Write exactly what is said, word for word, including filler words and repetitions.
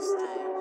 first time.